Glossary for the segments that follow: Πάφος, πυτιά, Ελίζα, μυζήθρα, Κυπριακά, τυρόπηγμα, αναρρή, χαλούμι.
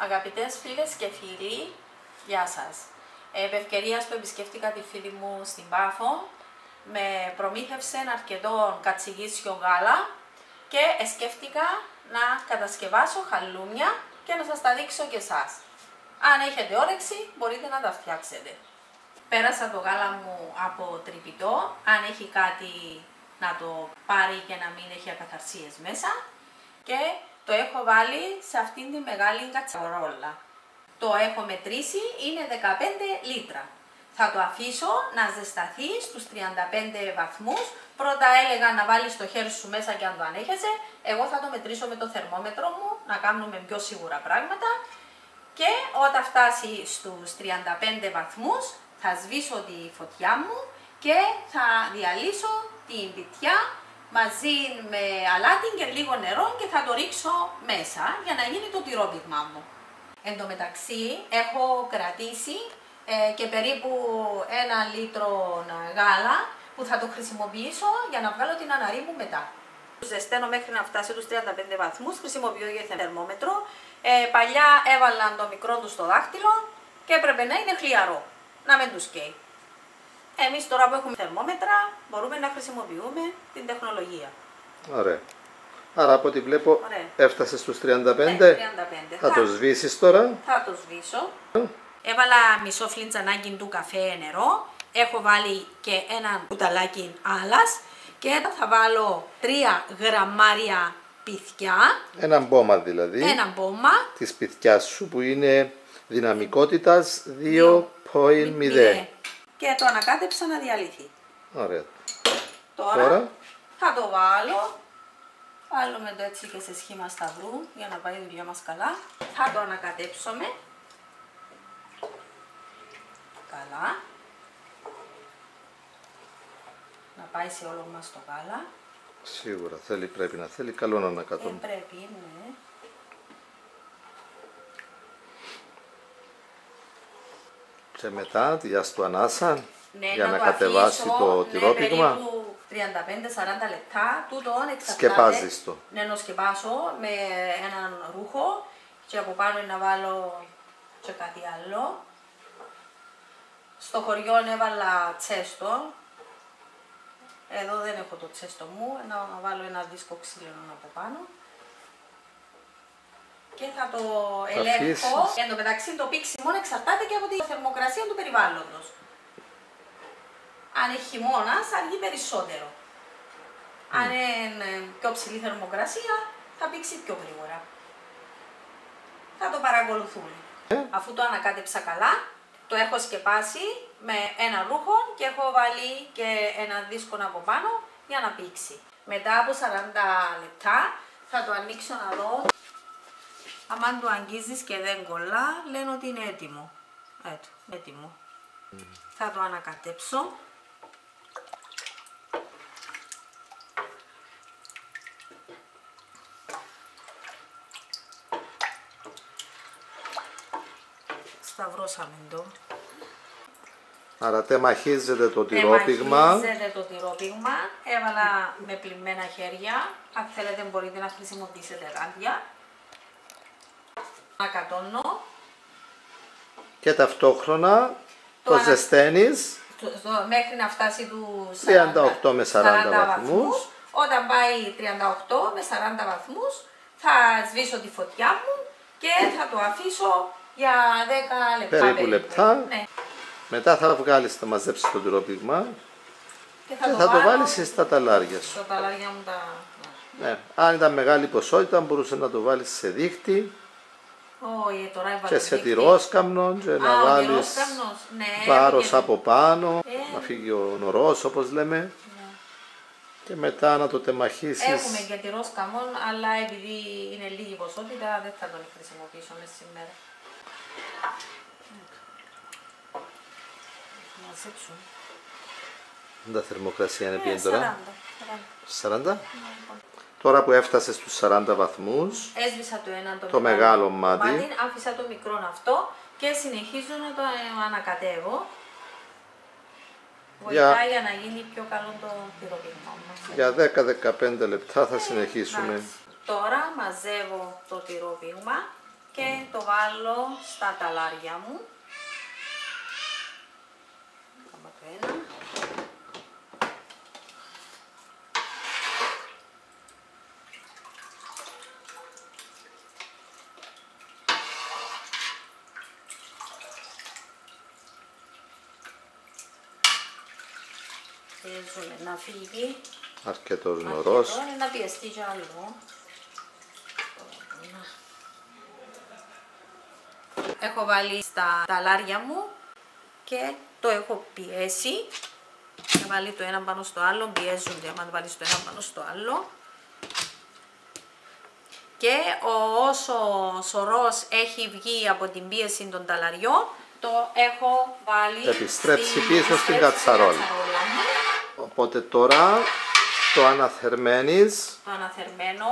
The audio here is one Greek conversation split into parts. Αγαπητές φίλες και φίλοι, γεια σας. Επευκαιρίας που επισκεφτήκα τη φίλη μου στην Πάφο, με προμήθευσε αρκετών κατσιγίσιο γάλα και σκέφτηκα να κατασκευάσω χαλούμια και να σας τα δείξω και εσάς. Αν έχετε όρεξη μπορείτε να τα φτιάξετε. Πέρασα το γάλα μου από τρυπητό, αν έχει κάτι να το πάρει και να μην έχει ακαθαρσίες μέσα, και το έχω βάλει σε αυτήν τη μεγάλη κατσαρόλα. Το έχω μετρήσει, είναι 15 λίτρα. Θα το αφήσω να ζεσταθεί στους 35 βαθμούς. Πρώτα έλεγα να βάλεις το χέρι σου μέσα και αν το ανέχεσαι. Εγώ θα το μετρήσω με το θερμόμετρο μου, να κάνουμε πιο σίγουρα πράγματα. Και όταν φτάσει στους 35 βαθμούς θα σβήσω τη φωτιά μου και θα διαλύσω την πιτιά μαζί με αλάτι και λίγο νερό και θα το ρίξω μέσα για να γίνει το τυρόπιτμά μου. Εν τω μεταξύ έχω κρατήσει και περίπου 1 λίτρο γάλα που θα το χρησιμοποιήσω για να βγάλω την αναρρή μου μετά. Ζεσταίνω μέχρι να φτάσει τους 35 βαθμούς, χρησιμοποιώ για θερμόμετρο. Παλιά έβαλαν το μικρό του στο δάχτυλο και έπρεπε να είναι χλιαρό, να μην τους καίει. Εμείς τώρα που έχουμε θερμόμετρα μπορούμε να χρησιμοποιούμε την τεχνολογία. Ωραία. Άρα από ό,τι βλέπω έφτασε στους 35. 35. Θα το σβήσεις τώρα. Θα το σβήσω. Έβαλα μισό φλιτζανάκι του καφέ νερό. Έχω βάλει και ένα κουταλάκι άλλας. Και θα βάλω 3 γραμμάρια πυθιά. Ένα μπόμα δηλαδή. Ένα μπόμα. Της πυθιάς σου που είναι δυναμικότητας 2.0. Και το ανακάτεψα να διαλυθεί. Ωραία. Τώρα θα το βάλω. Βάλουμε το έτσι και σε σχήμα σταυρού για να πάει η δουλειά μας καλά. Θα το ανακατέψουμε. Καλά. Να πάει σε όλο μας το γάλα. Σίγουρα θέλει, πρέπει να θέλει καλό να ανακατώνει. Πρέπει, ναι. Και μετά τη στο ανάσα, ναι, για να κατεβάσει το τυρόπιτμα. Ναι, περίπου 35-40 λεπτά. Τούτον σκεπάζεις το. Ναι, να σκεπάσω με έναν ρούχο και από πάνω να βάλω και κάτι άλλο. Στο χωριό έβαλα τσέστο. Εδώ δεν έχω το τσέστο μου, να βάλω ένα δίσκο ξύλινο από πάνω. Και θα το ελέγχω. Εν τω μεταξύ το πίξιμο εξαρτάται και από τη θερμοκρασία του περιβάλλοντος. Αν έχει χειμώνας αργεί περισσότερο. Αν είναι πιο ψηλή θερμοκρασία θα πήξει πιο γρήγορα. Θα το παρακολουθούμε. Αφού το ανακάτεψα καλά, το έχω σκεπάσει με ένα ρούχο και έχω βάλει και ένα δίσκο από πάνω για να πήξει. Μετά από 40 λεπτά θα το ανοίξω να δω. Αν το αγγίζεις και δεν κολλά, λένε ότι είναι έτοιμο. Έτω, έτοιμο. Θα το ανακατέψω. Σταυρώσαμε το. Άρα τεμαχίζεται το τυρόπιγμα. Τεμαχίζεται το τυρόπιγμα. Έβαλα με πλυμμένα χέρια. Αν θέλετε μπορείτε να χρησιμοποιήσετε ράδια. Ανακατώνω. Και ταυτόχρονα το ζεσταίνεις μέχρι να φτάσει τους 38 με 40 βαθμούς. Όταν πάει 38 με 40 βαθμούς θα σβήσω τη φωτιά μου και θα το αφήσω για 10 λεπτά. Περίπου λεπτά. Ναι. Μετά θα βγάλεις, θα μαζέψεις το τυρόπιγμα και θα το βάλεις στα ταλάρια σου. Στα ταλάρια μου τα... Ναι. Αν ήταν μεγάλη ποσότητα μπορούσε να το βάλεις σε δίχτυ. Όχι, τώρα και σε τυρόσκαμνο και να βάλεις βάρος από πάνω, να φύγει ο νορός όπως λέμε, και μετά να το τεμαχίσεις. Έχουμε και τυρόσκαμνο, αλλά επειδή είναι λίγη ποσότητα δεν θα τον χρησιμοποιήσω μέσα σήμερα. Τα θερμοκρασία είναι ποια τώρα? 40. Τώρα που έφτασε στους 40 βαθμούς, έσβησα το μεγάλο μάτι, άφησα το μικρό αυτό και συνεχίζω να το ανακατεύω. Βοηθάει για να γίνει πιο καλό το τυρόπιτμα μας. Για 10-15 λεπτά θα συνεχίσουμε. Τώρα μαζεύω το τυρόπιτμα και το βάλω στα ταλάρια μου. Παίζουμε να φύγει αρκετός νωρός, να πιεστεί κι άλλο. Έχω βάλει στα ταλάρια μου και το έχω πιέσει. Να βάλει το ένα πάνω στο άλλο, πιέζονται άμα το βάλεις το ένα πάνω στο άλλο. Και όσο σωρός έχει βγει από την πίεση των ταλαριών, το έχω βάλει, επιστρέψει πίσω στην κατσαρόλα. Οπότε τώρα το αναθερμαίνεις. Το αναθερμαίνω.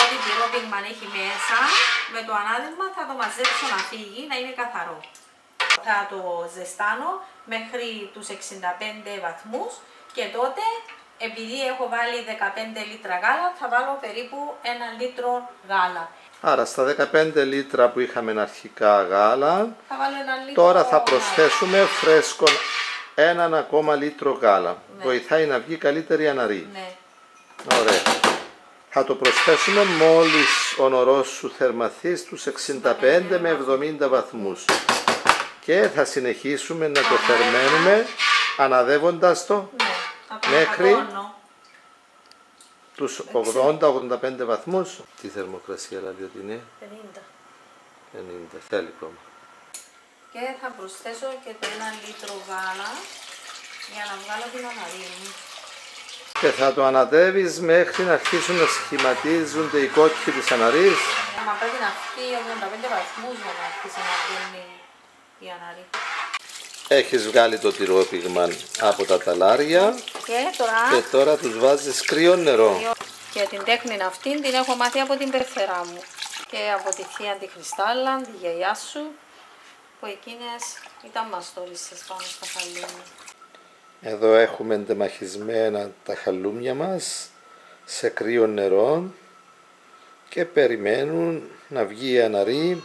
Ό,τι τυρόπιγμα έχει μέσα, με το ανάδειγμα θα το μαζέψω να φύγει, να είναι καθαρό. Θα το ζεστάνω μέχρι τους 65 βαθμούς και τότε, επειδή έχω βάλει 15 λίτρα γάλα, θα βάλω περίπου 1 λίτρο γάλα. Άρα στα 15 λίτρα που είχαμε αρχικά γάλα, θα βάλω 1 λίτρο, τώρα θα προσθέσουμε φρέσκο 1 ακόμα λίτρο γάλα. Ναι. Βοηθάει να βγει καλύτερη αναρρή. Ναι. Ωραία. Θα το προσθέσουμε μόλις ο νωρός σου θερμαθεί στους 65 με 70 βαθμούς. Και θα συνεχίσουμε να το θερμαίνουμε αναδεύοντας το, ναι, μέχρι τους 80-85 βαθμούς. Τι θερμοκρασία δηλαδή είναι? 50. 50, θέλει ακόμα. Και θα προσθέσω και το 1 λίτρο γάλα για να βγάλω την αναρρή μου. Και θα το ανατεύεις μέχρι να αρχίσουν να σχηματίζονται οι κόκκοι της αναρρής. Μα πρέπει να φτεί 85 βαθμούς για να αρχίσει να βγαίνει η αναρρή. Έχεις βγάλει το τυρόπιγμα από τα ταλάρια και τώρα τους βάζεις κρύο νερό. Και την τέχνη αυτή την έχω μάθει από την πεθερά μου και από τη θεία τη Χριστάλλα, τη γιαγιά σου, που εκείνες ήταν μαστόρισες πάνω στα χαλούμια. Εδώ έχουμε εντεμαχισμένα τα χαλούμια μας σε κρύο νερό και περιμένουν να βγει η αναρρή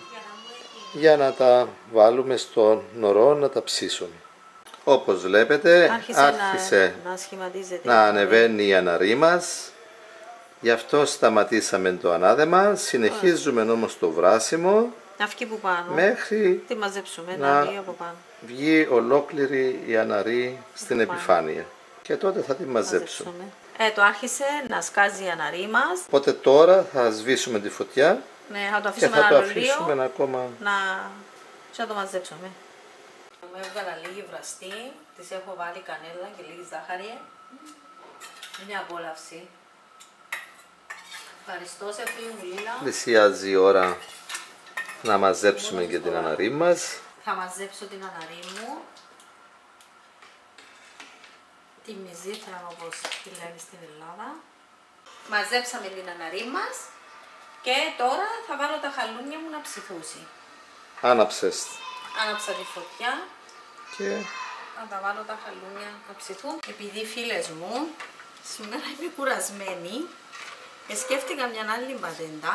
για να τα βάλουμε στο νερό να τα ψήσουμε. Όπως βλέπετε άρχισε να ανεβαίνει η αναρρή μας, γι' αυτό σταματήσαμε το ανάδεμα, συνεχίζουμε όμως το βράσιμο που πάνω, μέχρι τη μαζέψουμε, να βγει, από πάνω. Βγει ολόκληρη η αναρρή στην επιφάνεια και τότε θα τη μαζέψουμε. Το άρχισε να σκάζει η αναρρή μας. Οπότε τώρα θα σβήσουμε τη φωτιά, ναι, θα το αφήσουμε και θα το αφήσουμε λίγο, ακόμα να το μαζέψουμε. Με έβγαλα λίγη βραστή, της έχω βάλει κανέλα και λίγη ζάχαρη. Μια απόλαυση. Ευχαριστώ σε αυτή η Λίλα. Πλησιάζει η ώρα να μαζέψουμε και την αναρρή μας. Θα μαζέψω την αναρρή μου. Τη μυζήθρα, όπως τη λέμε στην Ελλάδα. Μαζέψαμε την αναρρή μας και τώρα θα βάλω τα χαλούμια μου να ψηθούσει. Άναψες. Άναψα τη φωτιά και θα τα βάλω τα χαλούμια να ψηθούν. Επειδή, φίλες μου, σήμερα είμαι κουρασμένη και σκέφτηκα μια άλλη πατέντα.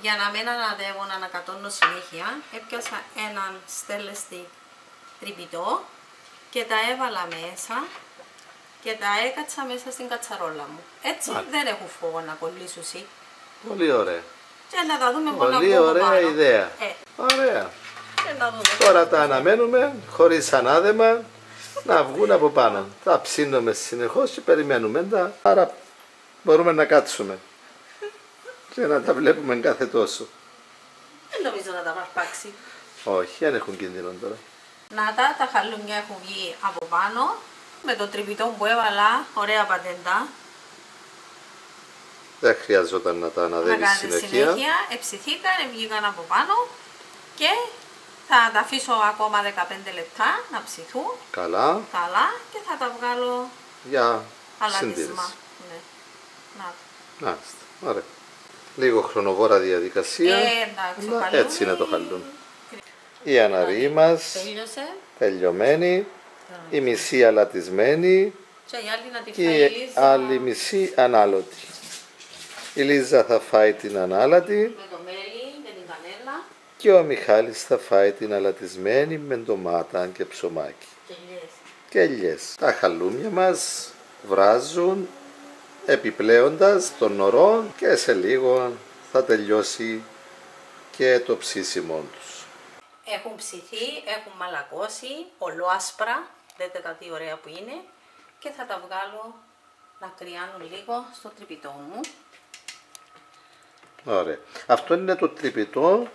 Για να μην αναδεύω να ανακατώνω συνέχεια, έπιασα έναν στέλεστη τρυπητό και τα έβαλα μέσα και τα έκατσα μέσα στην κατσαρόλα μου. Έτσι δεν έχω φόβο να κολλήσουν. Πολύ ωραία. Και να τα δούμε πολλά. Πολύ ωραία ιδέα. Ωραία. Τώρα τα αναμένουμε χωρίς ανάδεμα να βγουν από πάνω. Τα ψήνουμε συνεχώς και περιμένουμε. Άρα μπορούμε να κάτσουμε και να τα βλέπουμε κάθε τόσο. Δεν νομίζω να τα παρπάξει. Όχι, δεν έχουν κίνδυνο τώρα. Να τα χαλούμια έχουν βγει από πάνω. Με το τρυπητό που έβαλα, ωραία πατέντα. Δεν χρειαζόταν να τα αναδεύεις συνέχεια. Εψηθήκαν, βγήκαν από πάνω και θα τα αφήσω ακόμα 15 λεπτά να ψηθούν. Καλά. Καλά και θα τα βγάλω για συντήρηση. Ναι. Να. Ωραία. Λίγο χρονοβόρα διαδικασία, εντάξει, έτσι είναι το χαλούν. Η αναρρή μας τελειωμένη, η μισή αλατισμένη και η άλλη μισή ανάλωτη. Η Λίζα θα φάει την ανάλατη με το μέλι και την κανέλα και ο Μιχάλης θα φάει την αλατισμένη με ντομάτα και ψωμάκι. Και ελιές. Τα χαλούμια μας βράζουν επιπλέοντας τον νωρό και σε λίγο θα τελειώσει και το ψήσιμο τους. Έχουν ψηθεί, έχουν μαλακώσει, ολόασπρα, δέτε τα τι ωραία που είναι, και θα τα βγάλω να κρυάνουν λίγο στο τρυπητό μου. Ωραία. Αυτό είναι το τρυπητό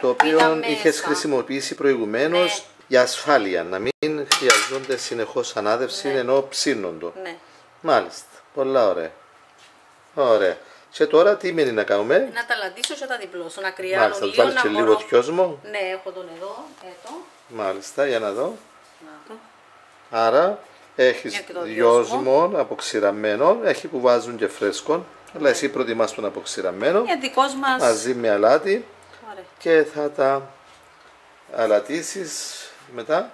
το οποίο είχες χρησιμοποιήσει προηγουμένως, ναι, για ασφάλεια, να μην χρειαζόνται συνεχώς ανάδευση, ναι, ενώ ψήνοντο. Ναι. Μάλιστα. Πολλά ωραία. Ωραία. Και τώρα τι μένει να κάνουμε? Να τα λαντήσω και τα διπλώσω, να κρυάνω. Μάλιστα, λίγο. Μάλιστα, βάλεις και λίγο θκιόσμο. Ναι, έχω τον εδώ, έτω. Μάλιστα, για να δω. Να. Άρα έχεις δυόσμο αποξηραμένο, έχει που βάζουν και φρέσκον, αλλά εσύ προτιμάς τον αποξηραμένο, μας, μαζί με αλάτι. Ωραία. Και θα τα αλατίσεις μετά.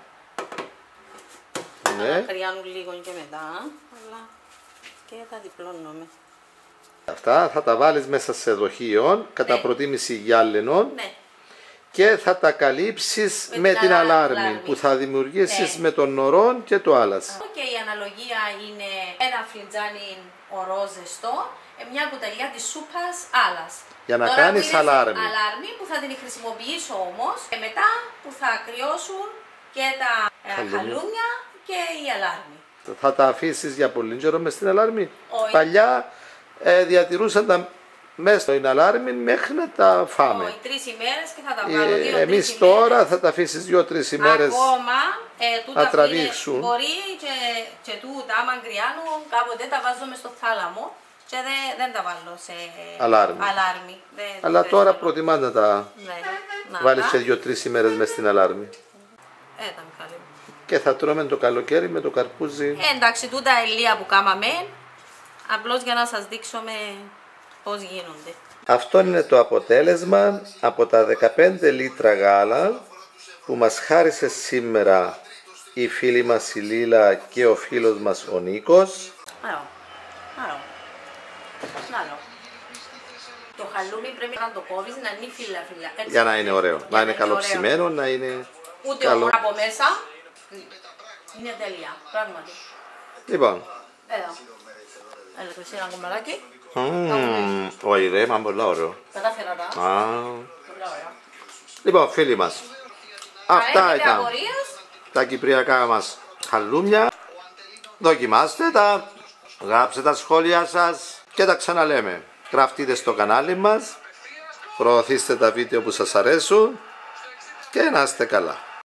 Να, ναι, κρυάνουν λίγο και μετά, αλλά και τα διπλώνουμε. Αυτά θα τα βάλεις μέσα σε δοχείο, κατά, ναι, προτίμηση γυάλινων, ναι, και θα τα καλύψεις με την αλάρμη που θα δημιουργήσεις, ναι, με τον νωρό και το άλας. Και η αναλογία είναι ένα φλιτζάνι ορό ζεστό, μια κουταλιά της σούπας άλας. Για να κάνεις αλάρμη. Αλάρμη που θα την χρησιμοποιήσω όμως και μετά που θα κρυώσουν και τα χαλούμια και η αλάρμη. Θα τα αφήσεις για πολύ καιρό μες στην αλάρμη? Όχι. Παλιά διατηρούσαν τα μέσα στην αλάρμη μέχρι να τα φάμε. Όχι, 3 ημέρες και θα τα βγάλω 2-3 ημέρες. Εμείς τώρα θα τα αφήσεις 2-3 ημέρες. Ακόμα, τούτα θα τραβήξουν. Μπορεί και τούτα, άμα κρυάνουν, κάποτε τα βάζουμε στο θάλαμο και δεν τα βάλω σε αλάρμη. Αλλά τώρα προτιμάς να τα, ναι, βάλεις σε 2-3 ημέρες μέσα στην αλάρμη. Ήταν καλή. Και θα τρώμε το καλοκαίρι με το καρπούζι. Εντάξει, τούτα ελεία που κάμαμε. Απλώς για να σας δείξουμε πώς γίνονται. Αυτό είναι το αποτέλεσμα από τα 15 λίτρα γάλα που μας χάρισε σήμερα η φίλη μας η Λίλα και ο φίλος μας ο Νίκος. Το χαλούμι πρέπει να το κόβεις, να είναι φύλλα-φύλλα. Για να είναι ωραίο, να είναι καλοψημένο, να είναι ούτε καλό από μέσα. Είναι τέλεια, πράγματι. Λοιπόν. Εδώ. Ελεκτροσύνη ένα κουμπαλάκι. Όχι ρε, μα πολλά ωραίο. Κατάφερα τα. Λοιπόν φίλοι μας, αυτά ήταν τα κυπριακά μας χαλούμια. Δοκιμάστε τα, γράψτε τα σχόλια σας και τα ξαναλέμε. Γραφτείτε στο κανάλι μας, προωθήστε τα βίντεο που σας αρέσουν και να είστε καλά.